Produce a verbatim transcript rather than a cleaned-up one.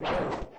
Wow.